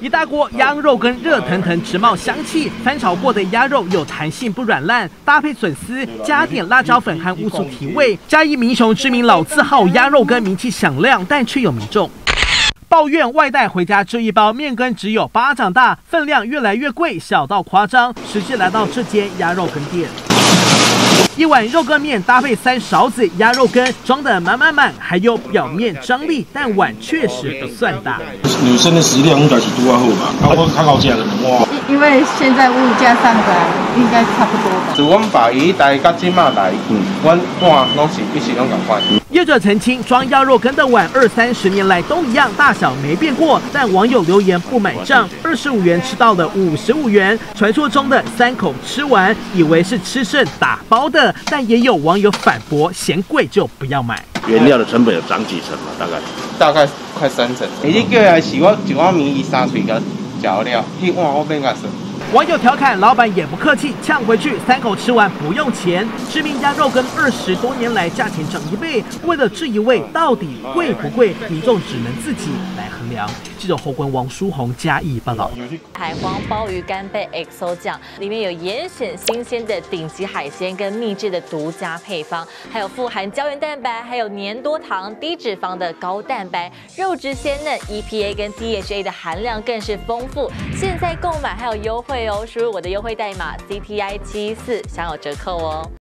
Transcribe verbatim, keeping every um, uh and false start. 一大锅羊肉跟热腾腾直冒香气，翻炒过的鸭肉有弹性不软烂，搭配笋丝，加点辣椒粉和乌醋提味。嘉义民雄知名老字号鸭肉羹名气响亮，但却有民众 抱怨外带回家这一包面羹只有巴掌大，分量越来越贵，小到夸张。实际来到这间鸭肉羹店，一碗肉羹面搭配三勺子鸭肉羹，装得满满满，还有表面张力，但碗确实不算大。女生的食量应该是多好吧？啊、我看好价了哇！因为现在物价上来，应该差不多吧。自我们把鱼带到今嘛来，嗯，我碗拢是必须拢赶快。 业者澄清，装鸭肉羹的碗二三十年来都一样，大小没变过。但网友留言不买账，二十五元吃到了五十五元，传说中的三口吃完，以为是吃剩打包的。但也有网友反驳，嫌贵就不要买。原料的成本有涨几成嘛？大概大概快三成。你这过来是我一碗面伊三水个调料，一碗我变个是。 网友调侃，老板也不客气，呛回去三口吃完不用钱。知名鸭肉羹二十多年来价钱涨一倍，为了这一味到底贵不贵，民众只能自己来衡量。记者侯文、王书宏嘉义报道。海皇鲍鱼干贝 X O 酱里面有严选新鲜的顶级海鲜跟秘制的独家配方，还有富含胶原蛋白、还有粘多糖、低脂肪的高蛋白，肉质鲜嫩 ，E P A 跟 D H A 的含量更是丰富。现在购买还有优惠。 输入我的优惠代码 C T I 七一四享有折扣哦。